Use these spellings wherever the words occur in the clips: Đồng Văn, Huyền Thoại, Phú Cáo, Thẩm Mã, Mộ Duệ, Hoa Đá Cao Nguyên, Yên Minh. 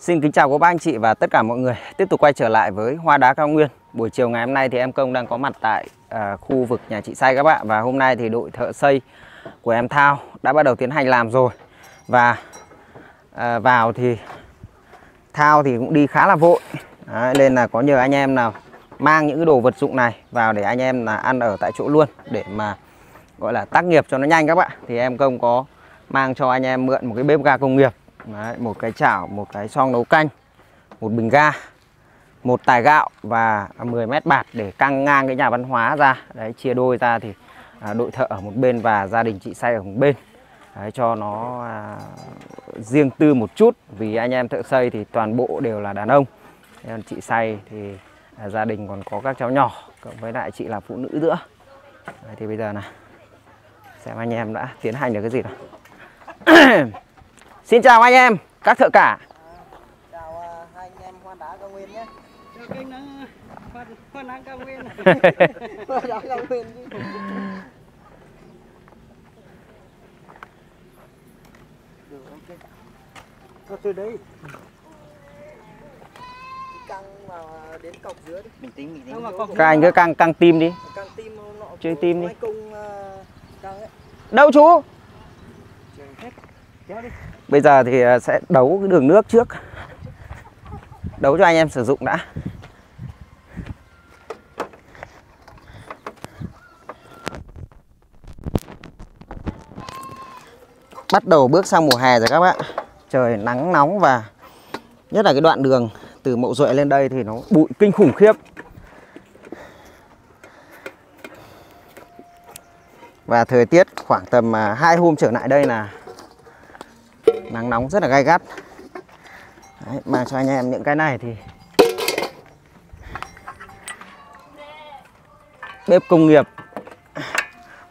Xin kính chào các bác anh chị và tất cả mọi người. Tiếp tục quay trở lại với Hoa Đá Cao Nguyên. Buổi chiều ngày hôm nay thì em Công đang có mặt tại khu vực nhà chị Say các bạn. Và hôm nay thì đội thợ xây của em Thao đã bắt đầu tiến hành làm rồi. Và vào thì Thao thì cũng đi khá là vội. Đấy, nên là có nhờ anh em nào mang những cái đồ vật dụng này vào để anh em là ăn ở tại chỗ luôn, để mà gọi là tác nghiệp cho nó nhanh các bạn. Thì em Công có mang cho anh em mượn một cái bếp ga công nghiệp. Đấy, một cái chảo, một cái xoong nấu canh, một bình ga, một tải gạo và 10 mét bạt để căng ngang cái nhà văn hóa ra. Đấy, chia đôi ra thì đội thợ ở một bên và gia đình chị Say ở một bên. Đấy, cho nó riêng tư một chút, vì anh em thợ xây thì toàn bộ đều là đàn ông. Nên chị Say thì gia đình còn có các cháu nhỏ, cộng với lại chị là phụ nữ nữa. Đấy, thì bây giờ này, xem anh em đã tiến hành được cái gì nào. Xin chào anh em, các thợ cả. Chào hai anh em Hoa Đá Cao Nguyên nhé. Chào kênh Hoa Đá Cao Nguyên. Hoa Đá Cao Nguyên chứ. Được, ok. Nó từ đấy. Căng vào đến cọc dưới đi. Mình tính. Các anh cứ căng tim đi. Căng tim nọ. Chơi tim đi. Đâu chú? Bây giờ thì sẽ đấu cái đường nước trước. Đấu cho anh em sử dụng đã. Bắt đầu bước sang mùa hè rồi các bạn. Trời nắng nóng và nhất là cái đoạn đường từ Mộ Duệ lên đây thì nó bụi kinh khủng khiếp. Và thời tiết khoảng tầm 2 hôm trở lại đây là nắng nóng rất là gay gắt. Đấy, mang cho anh em những cái này thì bếp công nghiệp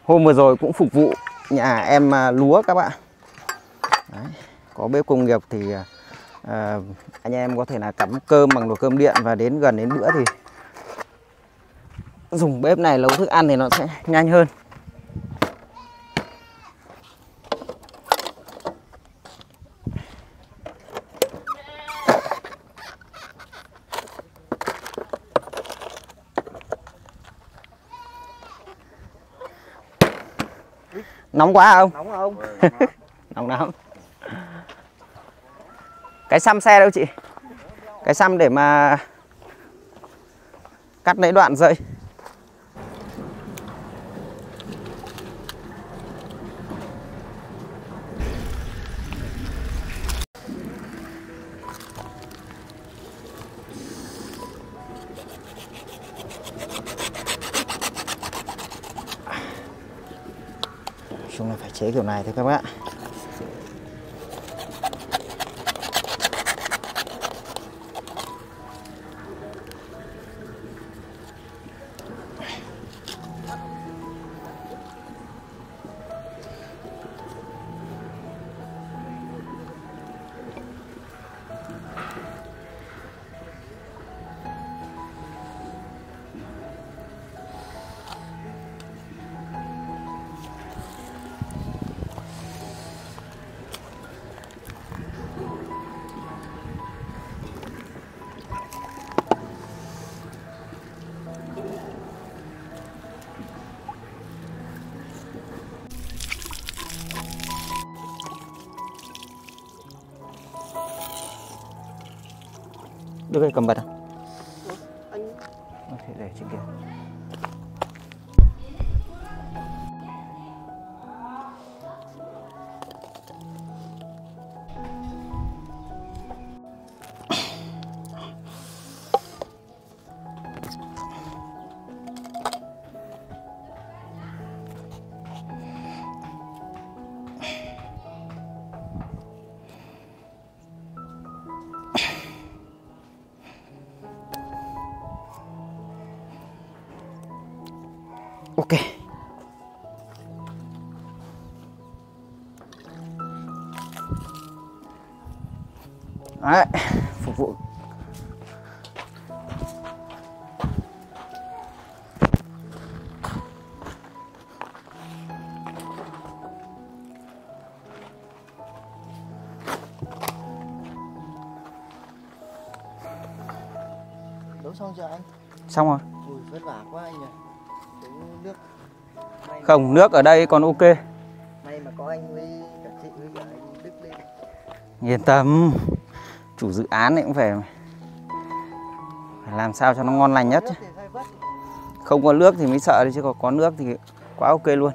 hôm vừa rồi cũng phục vụ nhà em lúa các bạn. Đấy, có bếp công nghiệp thì anh em có thể là cắm cơm bằng nồi cơm điện, và gần đến bữa thì dùng bếp này nấu thức ăn thì nó sẽ nhanh hơn. Nóng quá không? Nóng không? Nóng. Cái xăm xe đâu chị? Cái xăm để mà cắt lấy đoạn dây. Chúng là phải chế kiểu này thôi các bạn. Đưa cái cầm bật à? Anh có thể để trên kia. Ok. Đấy, phục vụ. Đốt xong chưa anh? Xong rồi. Ui, vất vả quá anh nhỉ. Nước. Không, nước ở đây còn ok. May mà có anh với cả chị với cả anh Đức lên. Yên tâm. Chủ dự án này cũng phải làm sao cho nó ngon lành nhất. Không có nước thì mới sợ chứ còn có nước thì quá ok luôn.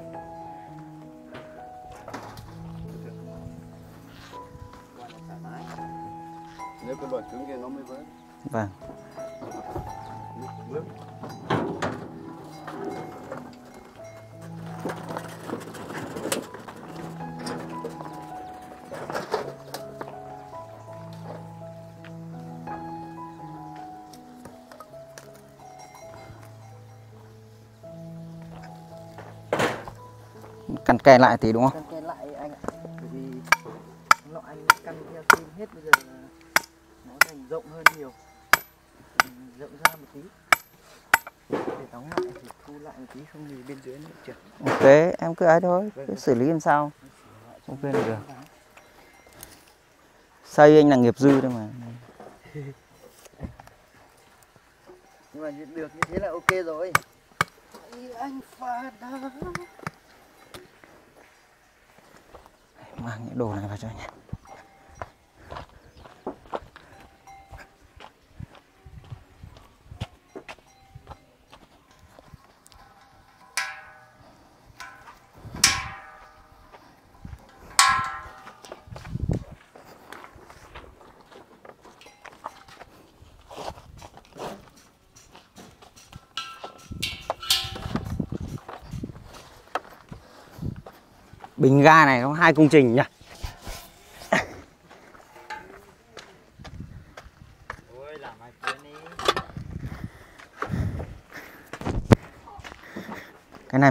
Nếu cái loại cứng kia nó mới vỡ. Vâng. Căn kè lại thì đúng không? Căn kè lại anh ạ. Bởi vì nó anh căn theo tim hết bây giờ nó thành rộng hơn nhiều. Rộng ra một tí. Để đóng lại thì thu lại một tí không thì bên dưới nó được trượt. Ok, em cứ ấy thôi, cứ xử lý làm sao. Ok là được. Xây anh là nghiệp dư thôi mà. Nhưng mà được như thế là ok rồi. Anh phá đá. Mang những đồ này vào cho anh nhé. Bình ga này có 2 công trình nhỉ. Cái này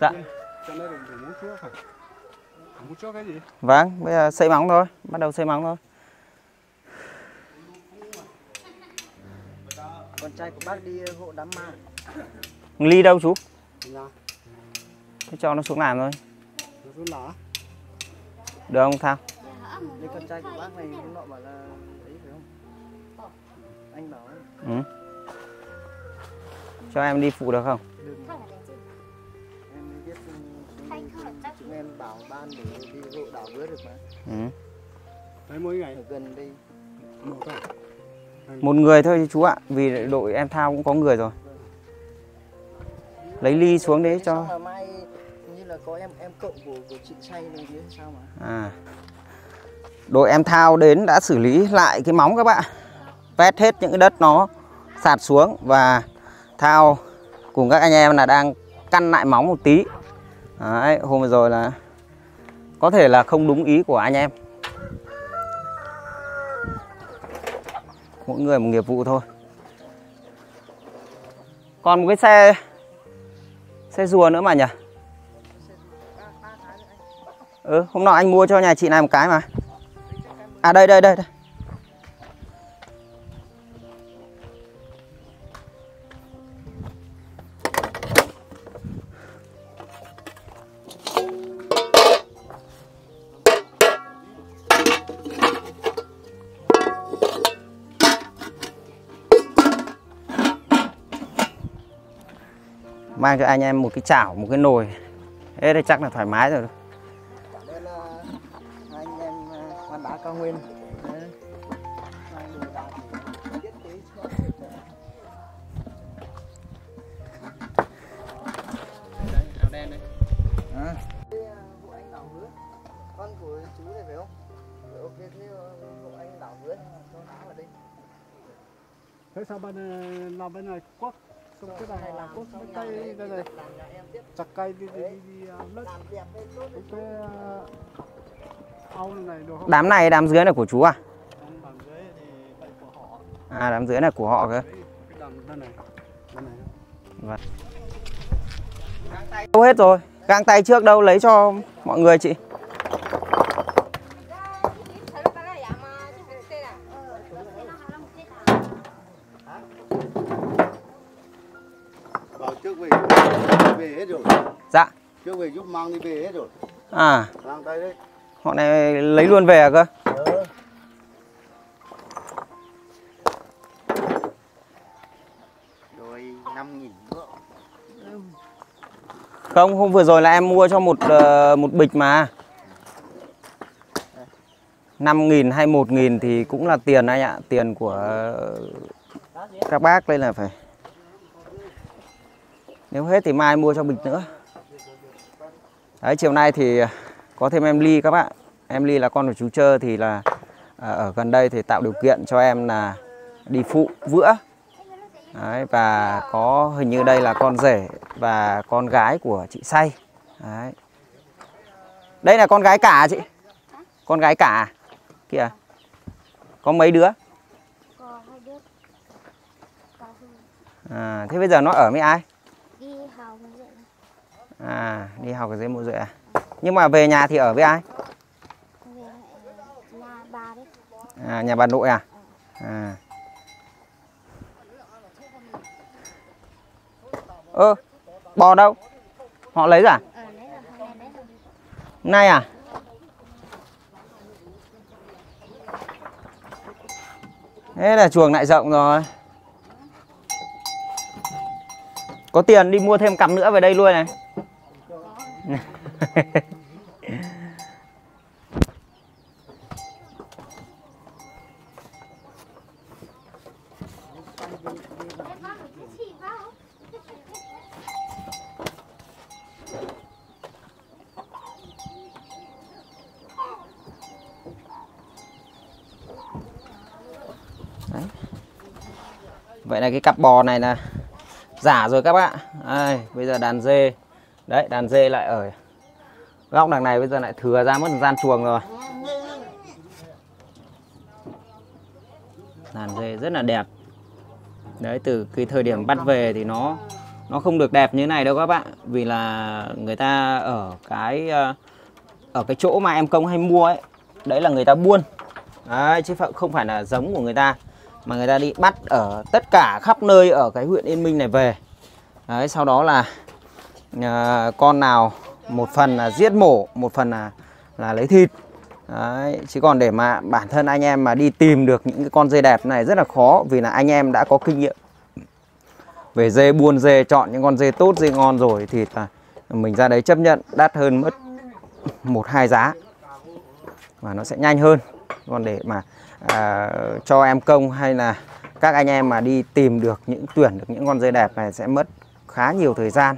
Dạ. Vâng, bây giờ xây móng thôi, bắt đầu xây móng thôi. Con trai của bác đi hộ đám ma. Ly đâu chú? Thế cho nó xuống làm thôi. Được không Thao? Con trai của bác này nó bảo là đấy phải không? Anh bảo. Ừ. Cho em đi phụ được không? Chúng em bảo ban để đi hộ đảo bữa được mà. Ừ. Đấy, mỗi ngày ở gần đây một người thôi chú ạ, vì đội em Thao cũng có người rồi. Lấy ly xuống đấy cho. Là mai như là có em cộng của chị Say này đấy sao mà. À. Đội em Thao đến đã xử lý lại cái móng các bạn. Vét hết những cái đất nó sạt xuống và Thao cùng các anh em là đang căn lại móng một tí. Đấy, hôm vừa rồi là có thể là không đúng ý của anh em. Mỗi người một nghiệp vụ thôi. Còn một cái xe rùa nữa mà nhỉ? Ừ, hôm nọ anh mua cho nhà chị này một cái mà. À đây. Mang cho anh em một cái chảo, một cái nồi. Thế đây chắc là thoải mái rồi. Đây là anh em Hoa Đá Cao Nguyên. Con của chú này phải không? Ok, thế hộ anh đảo vứa cho đá vào đây. Thế sao bên làm bên này quốc? Cái này là cốt cây đây này, chặt cây đi lớp, cái Đám này, đám dưới là của chú à? À, đám dưới là của họ cơ. Vâng. Đâu hết rồi. Găng tay trước đâu lấy cho mọi người chị. Bảo trước về hết rồi. Dạ. Trước về giúp mang đi về hết rồi. À. Mang tay đấy. Họ này lấy luôn về à cơ. Ừ. Rồi 5.000 nữa. Không, hôm vừa rồi là em mua cho một bịch mà. 5.000 hay 1.000 thì cũng là tiền anh ạ, tiền của các bác đây là phải. Nếu hết thì mai mua cho bịch nữa. Đấy, chiều nay thì có thêm em Ly các bạn. Em Ly là con của chú Trơ thì là ở gần đây thì tạo điều kiện cho em là đi phụ vữa. Đấy, và có hình như đây là con rể và con gái của chị Say. Đấy. Đây là con gái cả chị. Con gái cả kìa. Có mấy đứa? Có 2 đứa. À, thế bây giờ nó ở với ai? Đi học ở dưới. À, đi học ở dưới Mộ Duệ à? Nhưng mà về nhà thì ở với ai? Về nhà bà đấy. À, nhà bà nội à? À. Ơ, bò đâu? Họ lấy ra? Nay à? Thế là chuồng lại rộng rồi. Có tiền đi mua thêm cặp nữa về đây luôn này. Vậy là cái cặp bò này là giả rồi các bạn. Đây, bây giờ đàn dê. Đấy, đàn dê lại ở góc đằng này, bây giờ lại thừa ra mất gian chuồng rồi. Đàn dê rất là đẹp. Đấy, từ cái thời điểm bắt về thì nó không được đẹp như thế này đâu các bạn. Vì là người ta ở cái chỗ mà em Công hay mua ấy, đấy là người ta buôn. Đấy, chứ không phải là giống của người ta. Mà người ta đi bắt ở tất cả khắp nơi ở cái huyện Yên Minh này về. Đấy, sau đó là con nào một phần là giết mổ, một phần là lấy thịt. Đấy, chứ còn để mà bản thân anh em mà đi tìm được những cái con dê đẹp này rất là khó. Vì là anh em đã có kinh nghiệm về dê, buôn dê, chọn những con dê tốt, dê ngon rồi thì là mình ra đấy chấp nhận đắt hơn mất 1-2 giá. Và nó sẽ nhanh hơn. Còn để mà cho em Công hay là các anh em mà đi tìm được tuyển được những con dê đẹp này sẽ mất khá nhiều thời gian.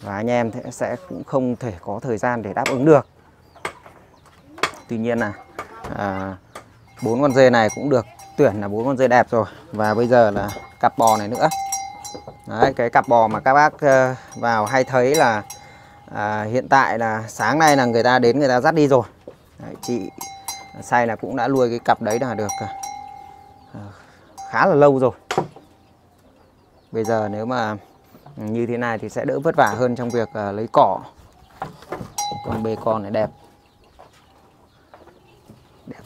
Và anh em sẽ cũng không thể có thời gian để đáp ứng được. Tuy nhiên là 4 con dê này cũng được tuyển là 4 con dê đẹp rồi. Và bây giờ là cặp bò này nữa. Đấy, cái cặp bò mà các bác vào hay thấy là hiện tại là sáng nay là người ta đến người ta dắt đi rồi. Đấy, chị Say là cũng đã nuôi cái cặp đấy là được khá là lâu rồi. Bây giờ nếu mà như thế này thì sẽ đỡ vất vả hơn trong việc lấy cỏ. Con bê con này đẹp. Đẹp.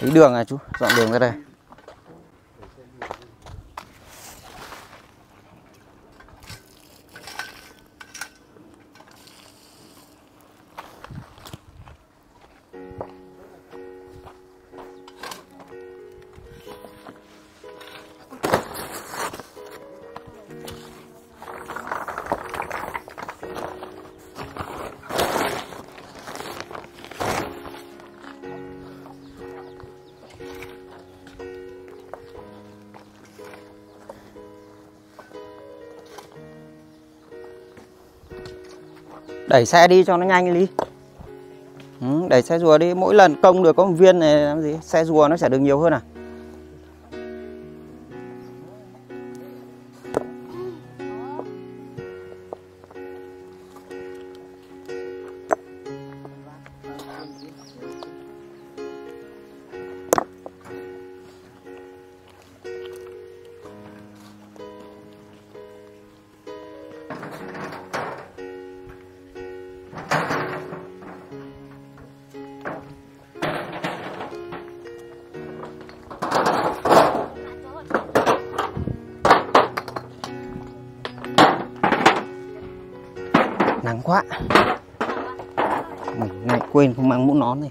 Lấy đường này chú, dọn đường ra đây. Đẩy xe đi cho nó nhanh đi. Đẩy xe rùa đi. Mỗi lần công được có một viên này làm gì? Xe rùa nó sẽ được nhiều hơn à? Nắng quá. Mình lại quên không mang mũ nón này.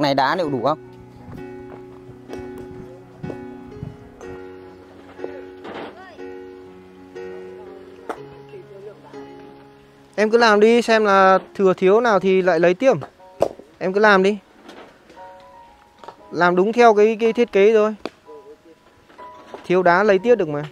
Này đá liệu đủ không? Em cứ làm đi, xem là thừa thiếu nào thì lại lấy tiếp. Em cứ làm đi. Làm đúng theo cái thiết kế thôi. Thiếu đá lấy tiếp được mà.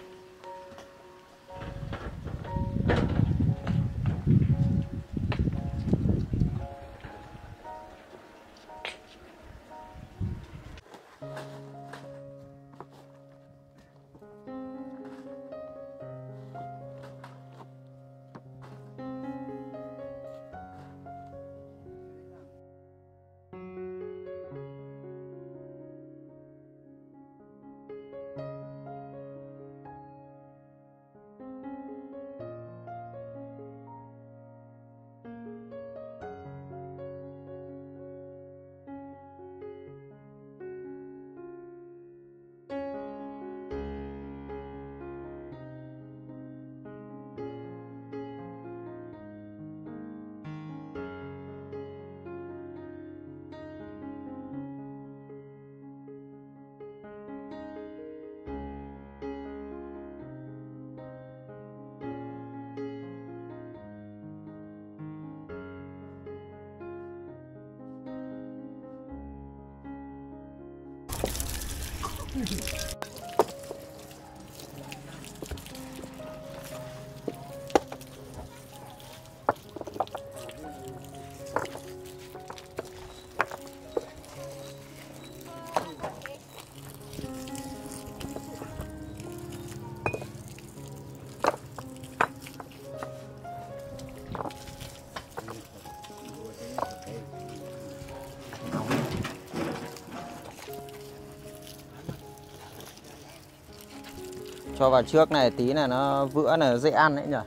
Cho vào trước này tí là nó vữa là dễ ăn đấy nhỉ.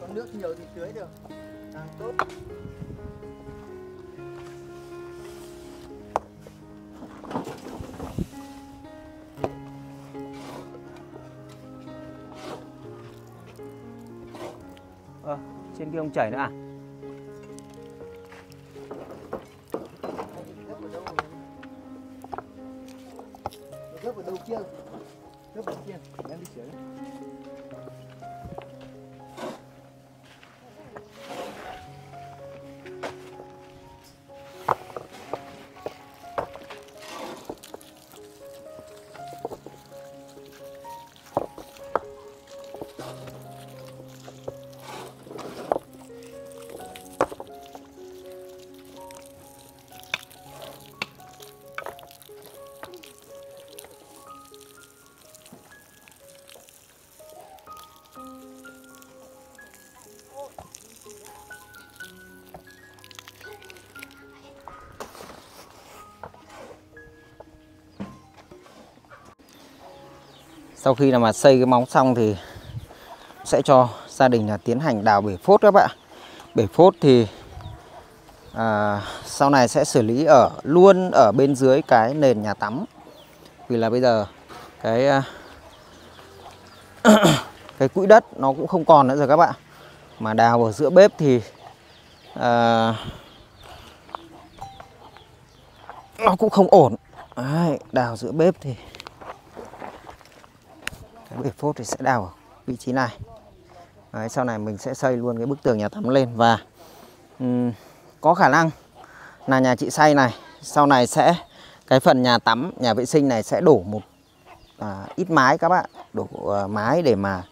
Còn nước nhiều thì tưới được. Càng tốt. Trên kia không chảy nữa à? Gấp ở đâu kia? Gấp ở kia, đang đi sửa. Sau khi là mà xây cái móng xong thì sẽ cho gia đình là tiến hành đào bể phốt các bạn. Bể phốt thì sau này sẽ xử lý ở luôn ở bên dưới cái nền nhà tắm, vì là bây giờ cái quỹ đất nó cũng không còn nữa rồi các bạn. Mà đào ở giữa bếp thì nó cũng không ổn. Đấy, đào giữa bếp thì cái bể phốt thì sẽ đào ở vị trí này. Đấy, sau này mình sẽ xây luôn cái bức tường nhà tắm lên. Và có khả năng là nhà chị xây này sau này sẽ cái phần nhà tắm, nhà vệ sinh này sẽ đổ một ít mái các bạn. Đổ mái để mà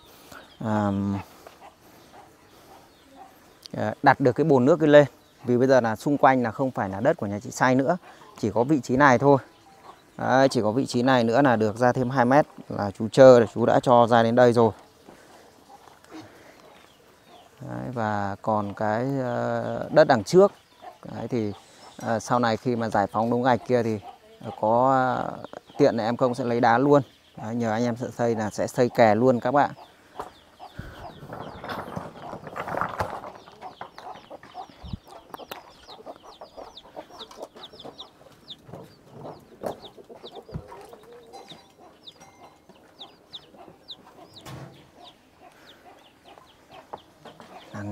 đặt được cái bồn nước kia lên. Vì bây giờ là xung quanh là không phải là đất của nhà chị xây nữa, chỉ có vị trí này thôi. Đấy, chỉ có vị trí này nữa là được ra thêm 2 mét là chú chơ để chú đã cho ra đến đây rồi. Đấy, và còn cái đất đằng trước đấy thì sau này khi mà giải phóng đống gạch kia thì có tiện là em Công sẽ lấy đá luôn. Đấy, nhờ anh em sẽ xây là sẽ xây kè luôn các bạn.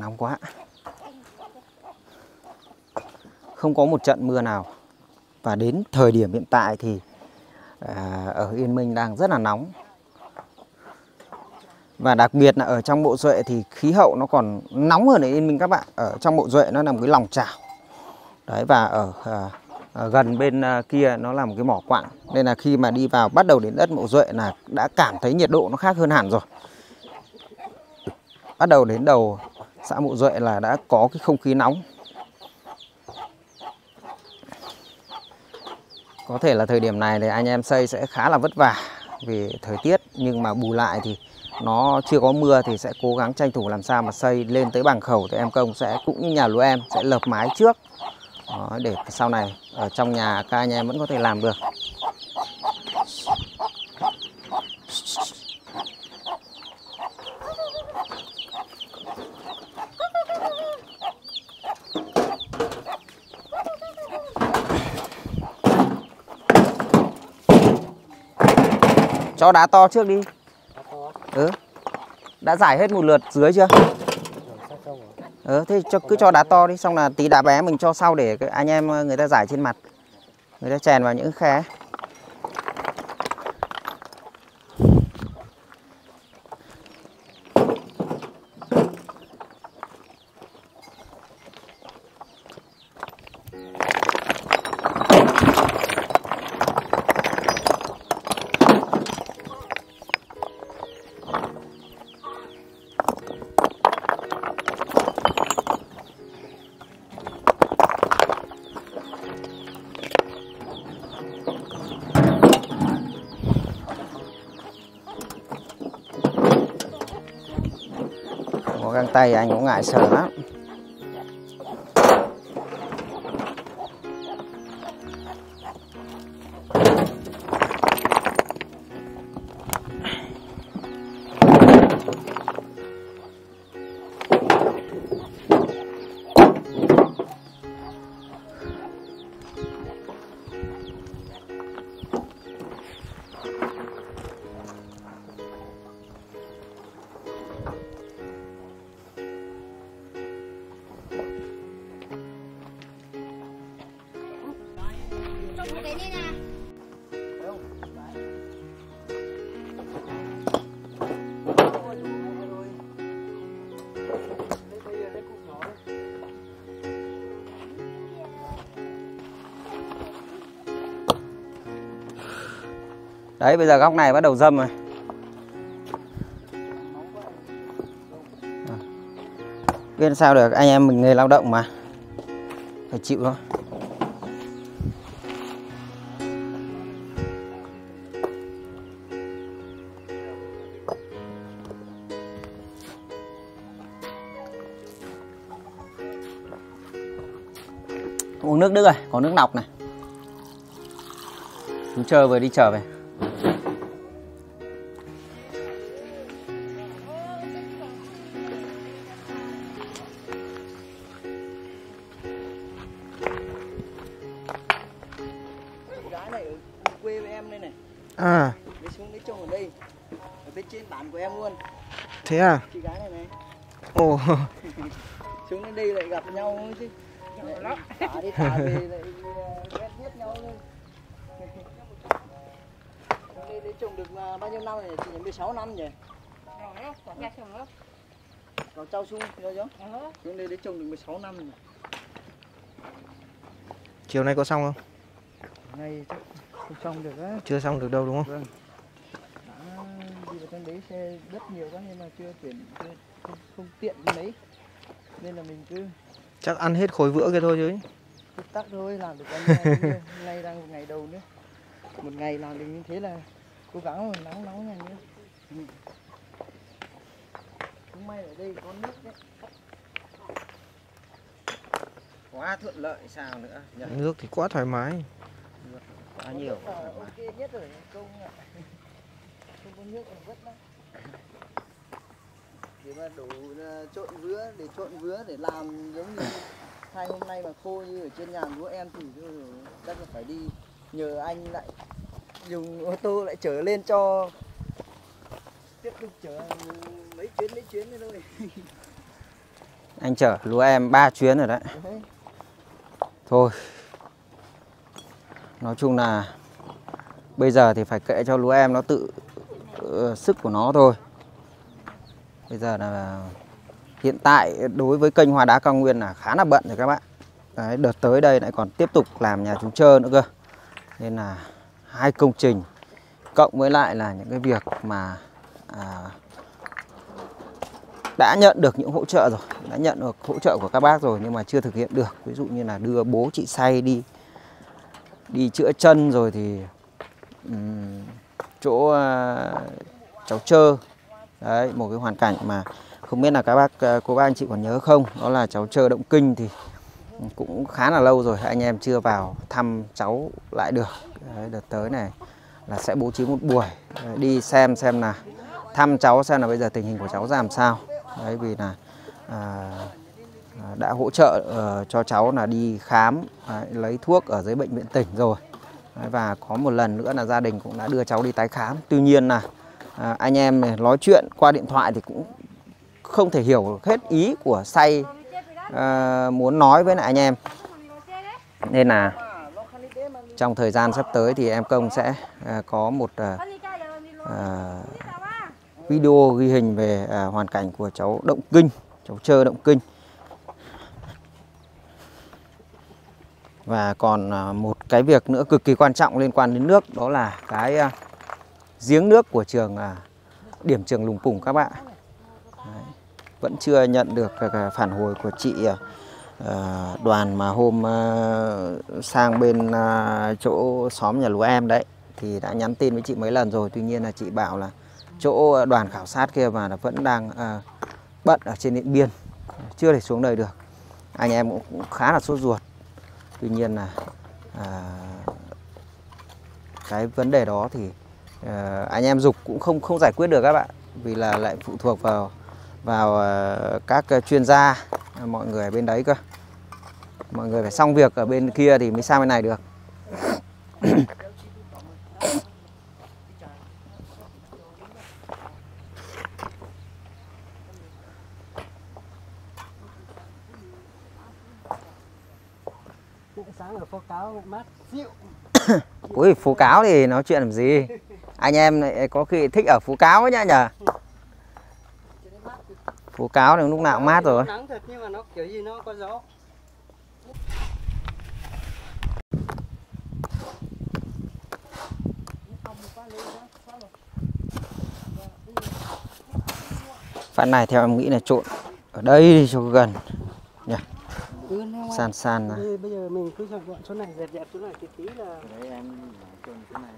Nóng quá, không có một trận mưa nào, và đến thời điểm hiện tại thì ở Yên Minh đang rất là nóng, và đặc biệt là ở trong Mộ Duệ thì khí hậu nó còn nóng hơn ở Yên Minh các bạn. Ở trong Mộ Duệ nó là một cái lòng chảo đấy, và ở gần bên kia nó là một cái mỏ quặng, nên là khi mà đi vào bắt đầu đến đất Mộ Duệ là đã cảm thấy nhiệt độ nó khác hơn hẳn rồi. Bắt đầu đến đầu xã Mộ Duệ là đã có cái không khí nóng. Có thể là thời điểm này thì anh em xây sẽ khá là vất vả vì thời tiết, nhưng mà bù lại thì nó chưa có mưa thì sẽ cố gắng tranh thủ làm sao mà xây lên tới bằng khẩu thì em Công sẽ cũng như nhà lúa em sẽ lợp mái trước. Đó, để sau này ở trong nhà các anh em vẫn có thể làm được. Cho đá to trước đi. Đá to. Ừ. Đã giải hết một lượt dưới chưa? Ừ, thế cứ cho đá to đi, xong là tí đá bé mình cho sau để anh em người ta giải trên mặt. Người ta chèn vào những khe. Găng tay anh cũng ngại sờ lắm. Đấy, bây giờ góc này bắt đầu dâm rồi. Biết sao được, anh em mình nghề lao động mà. Phải chịu thôi. Uống nước Đức này, có nước lọc này. Chúng chơi vừa đi trở về. đá này ở quê của em đây này. À. Đi xuống đấy trông ở đây. Ở bên trên bản của em luôn. Thế à? Chị gái này này. Ồ. Xuống đến đây lại gặp nhau thôi chứ. Lại thả đi thả về lại ghét biết nhau thôi. Xuống đây đấy trông được bao nhiêu năm này? Chị nhỉ? 16 năm nhỉ? Cậu trao xuống rồi chứ? Xuống đây đấy trông được 16 năm nhỉ? Chiều nay có xong không? Nay chắc không xong được á. Chưa xong được đâu đúng không? Vâng. Đã đi vào trong đấy xe rất nhiều quá nhưng mà chưa chuyển không tiện lấy. Nên là mình cứ... Chắc ăn hết khối vữa kia thôi chứ. Cứ tắc thôi, làm được ăn nay. Nay đang một ngày đầu nữa. Một ngày làm được như thế là cố gắng mà nóng ngày nữa. Cũng may ở đây có nước đấy. Quá thuận lợi sao nữa. Nước thì quá thoải mái. Nước quá nhiều. Ok nhất rồi công ạ. Không có nước còn vất lắm. Để mà đổ trộn vứa để làm giống như hai hôm nay mà khô như ở trên nhà lúa em thì chắc là phải đi nhờ anh lại dùng ô tô lại chở lên cho tiếp tục chở mấy chuyến nữa thôi. Anh chở lúa em 3 chuyến rồi đấy. Thôi, nói chung là bây giờ thì phải kệ cho lúa em nó tự sức của nó thôi. Bây giờ là hiện tại đối với kênh Hoa Đá Cao Nguyên là khá là bận rồi các bạn. Đấy, đợt tới đây lại còn tiếp tục làm nhà trống trơ nữa cơ. Nên là hai công trình cộng với lại là những cái việc mà đã nhận được những hỗ trợ rồi, đã nhận được hỗ trợ của các bác rồi nhưng mà chưa thực hiện được. Ví dụ như là đưa bố chị say đi chữa chân rồi thì chỗ cháu trơ. Đấy, một cái hoàn cảnh mà không biết là các bác, cô bác anh chị còn nhớ không? Đó là cháu trơ động kinh thì cũng khá là lâu rồi anh em chưa vào thăm cháu lại được. Đấy, đợt tới này là sẽ bố trí một buổi đi xem là thăm cháu xem là bây giờ tình hình của cháu ra làm sao. Đấy, vì là đã hỗ trợ cho cháu là đi khám, lấy thuốc ở dưới bệnh viện tỉnh rồi. Đấy, và có một lần nữa là gia đình cũng đã đưa cháu đi tái khám. Tuy nhiên là anh em này nói chuyện qua điện thoại thì cũng không thể hiểu hết ý của say muốn nói với lại anh em. Nên là trong thời gian sắp tới thì em Công sẽ có một video ghi hình về hoàn cảnh của cháu động kinh, cháu trơ động kinh. Và còn một cái việc nữa cực kỳ quan trọng liên quan đến nước, đó là cái giếng nước của trường điểm trường Lùng Pùng các bạn. Đấy, vẫn chưa nhận được phản hồi của chị Đoàn mà hôm sang bên chỗ xóm nhà lúa em đấy thì đã nhắn tin với chị mấy lần rồi. Tuy nhiên là chị bảo là chỗ đoàn khảo sát kia mà vẫn đang bận ở trên Điện Biên, chưa thể xuống đây được. Anh em cũng khá là sốt ruột. Tuy nhiên là cái vấn đề đó thì anh em dục cũng không giải quyết được các bạn, vì là lại phụ thuộc vào các chuyên gia, mọi người ở bên đấy cơ. Mọi người phải xong việc ở bên kia thì mới sang bên này được. Ui, Phú Cáo thì nói chuyện làm gì? Anh em lại có khi thích ở Phú Cáo ấy nhá nhờ. Phú Cáo thì lúc nào cũng mát rồi. Nắng thật nhưng mà nó kiểu gì nó có gió. Phát này theo em nghĩ là trộn ở đây cho gần nhỉ. San này. Bây giờ mình cứ dọn gọn chỗ này, dẹp chỗ này tí là đấy, em trộn chỗ này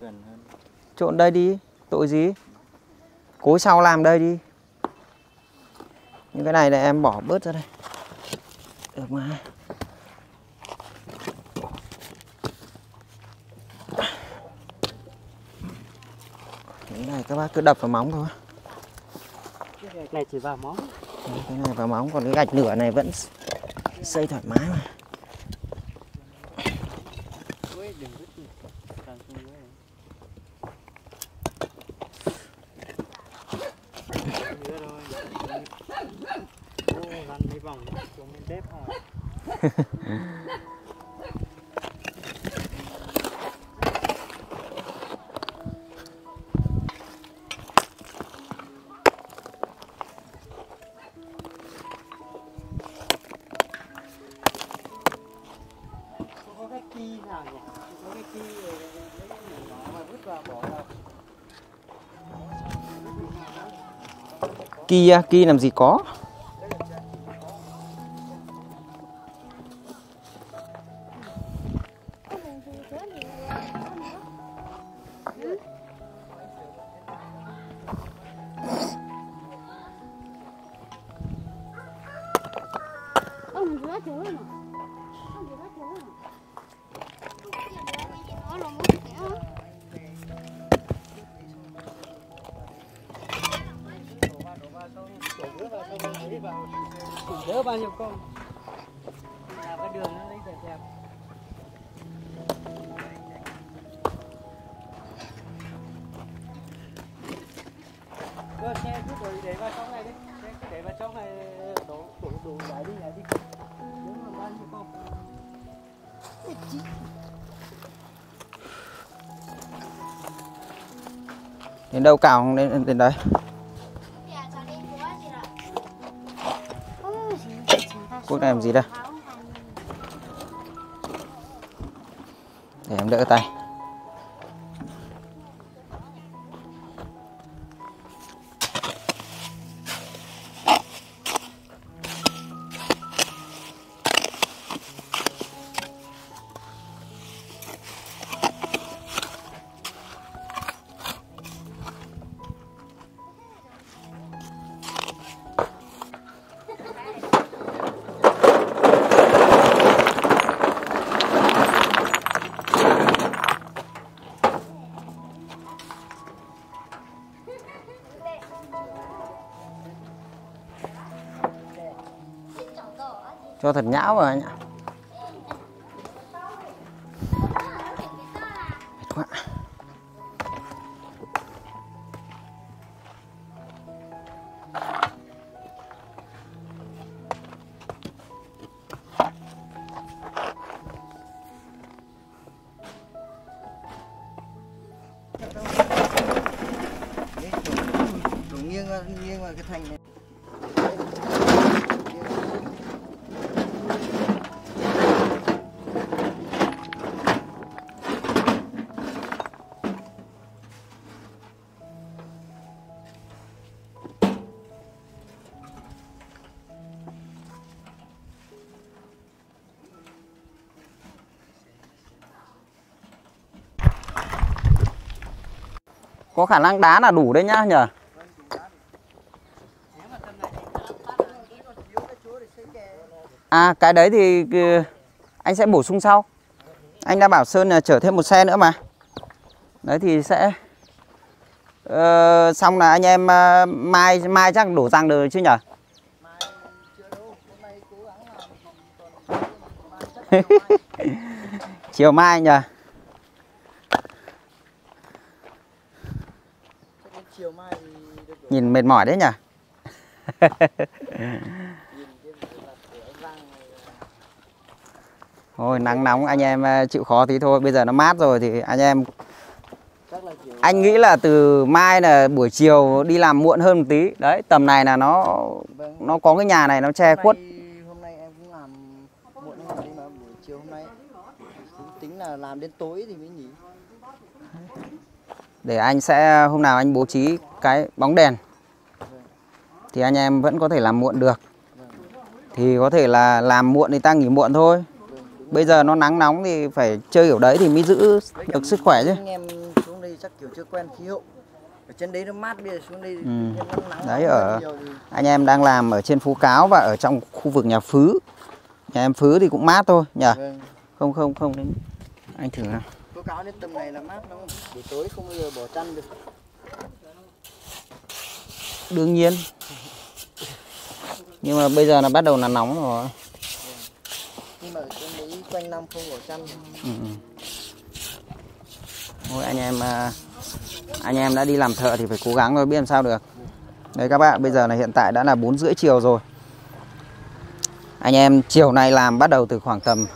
gần hơn. Trộn đây đi, tội gì? Cối sau làm đây đi. Những cái này là em bỏ bớt ra đây. Được mà. Cái này các bác cứ đập vào móng thôi. Cái gạch này chỉ vào móng. Cái này vào móng, còn cái gạch nửa này vẫn xây thoải mái mà. quế đừng rít. Kia kia làm gì có. Đến đâu cào không đến, đến đấy. Cuốc này làm gì đây? Để em đỡ tay. Cho thật nhão vào anh ạ. Có khả năng đá là đủ đấy nhá nhờ. À cái đấy thì anh sẽ bổ sung sau. Anh đã bảo Sơn là chở thêm một xe nữa mà. Đấy thì sẽ xong là anh em mai chắc đổ răng được chứ nhờ. Chiều mai nhờ. Nhìn mệt mỏi đấy nhỉ. Thôi nắng nóng anh em chịu khó tí thôi. Bây giờ nó mát rồi thì anh em, anh nghĩ là từ mai là buổi chiều đi làm muộn hơn một tí. Đấy tầm này là nó có cái nhà này nó che khuất. Hôm nay em cũng làm muộn hơn tí mà buổi chiều hôm nay tính là làm đến tối thì mới nghỉ. Để anh sẽ hôm nào anh bố trí cái bóng đèn thì anh em vẫn có thể làm muộn được. Thì có thể là làm muộn thì ta nghỉ muộn thôi. Bây giờ nó nắng nóng thì phải chơi kiểu đấy thì mới giữ được sức khỏe chứ. Anh em xuống đây chắc kiểu chưa quen khí hậu. Ở trên đấy nó mát, bây giờ xuống đây nắng. Đấy ở anh em đang làm ở trên Phú Cáo và ở trong khu vực nhà Phứ. Nhà em Phứ thì cũng mát thôi nhỉ. Không đến anh thử nào. Phú Cáo đến tầm này là mát đúng không? Buổi tối không bao giờ bỏ chăn được. Đương nhiên. Nhưng mà bây giờ là bắt đầu là nóng rồi. Nhưng mà ở trên đấy quanh năm không bỏ chăn. Ôi, anh em đã đi làm thợ thì phải cố gắng thôi, biết làm sao được. Đấy các bạn, bây giờ là hiện tại đã là 4:30 chiều rồi. Anh em chiều nay làm bắt đầu từ khoảng tầm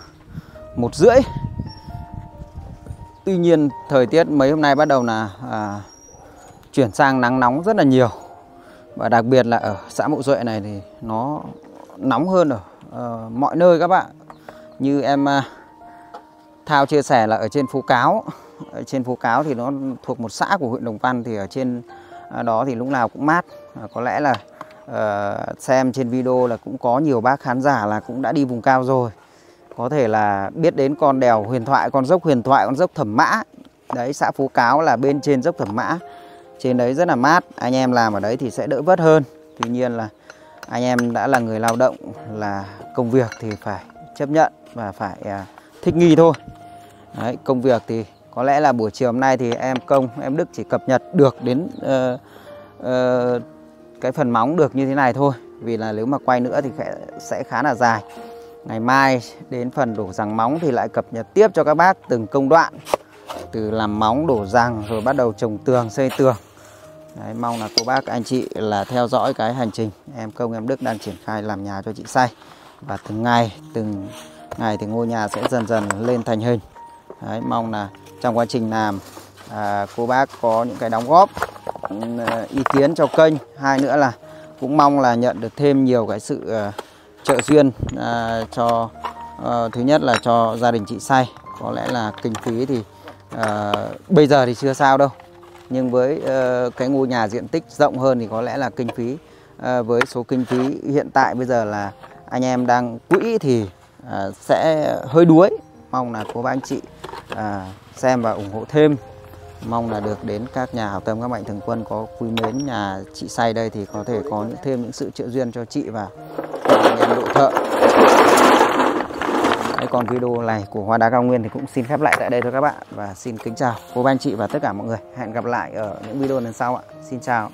1:30. Tuy nhiên thời tiết mấy hôm nay bắt đầu là chuyển sang nắng nóng rất là nhiều. Và đặc biệt là ở xã Mộ Duệ này thì nó nóng hơn ở mọi nơi các bạn. Như em Thao chia sẻ là ở trên Phú Cáo. Ở trên Phú Cáo thì nó thuộc một xã của huyện Đồng Văn, thì ở trên đó thì lúc nào cũng mát. Có lẽ là xem trên video là cũng có nhiều bác khán giả là cũng đã đi vùng cao rồi. Có thể là biết đến con đèo Huyền Thoại, con dốc Huyền Thoại, con dốc Thẩm Mã. Đấy, xã Phú Cáo là bên trên dốc Thẩm Mã. Trên đấy rất là mát, anh em làm ở đấy thì sẽ đỡ vất hơn. Tuy nhiên là anh em đã là người lao động, là công việc thì phải chấp nhận và phải thích nghi thôi. Đấy, công việc thì có lẽ là buổi chiều hôm nay thì em Đức chỉ cập nhật được đến cái phần móng được như thế này thôi. Vì là nếu mà quay nữa thì sẽ khá là dài. Ngày mai đến phần đổ giằng móng thì lại cập nhật tiếp cho các bác từng công đoạn. Từ làm móng, đổ giằng rồi bắt đầu trồng tường, xây tường. Đấy, mong là cô bác, anh chị là theo dõi cái hành trình em Công, em Đức đang triển khai làm nhà cho chị Say. Và từng ngày thì ngôi nhà sẽ dần dần lên thành hình. Đấy, mong là trong quá trình làm cô bác có những cái đóng góp, ý kiến cho kênh. Hai nữa là cũng mong là nhận được thêm nhiều cái sự trợ duyên cho thứ nhất là cho gia đình chị Say. Có lẽ là kinh phí thì bây giờ thì chưa sao đâu. Nhưng với cái ngôi nhà diện tích rộng hơn thì có lẽ là kinh phí với số kinh phí hiện tại bây giờ là anh em đang quỹ thì sẽ hơi đuối. Mong là cô bác anh chị xem và ủng hộ thêm. Mong là được đến các nhà hảo tâm, các mạnh thường quân có quý mến nhà chị Say đây thì có thể có thêm những sự trợ duyên cho chị và anh em đội thợ. Đấy, còn video này của Hoa Đá Cao Nguyên thì cũng xin khép lại tại đây thôi các bạn. Và xin kính chào cô bác anh chị và tất cả mọi người. Hẹn gặp lại ở những video lần sau ạ. Xin chào.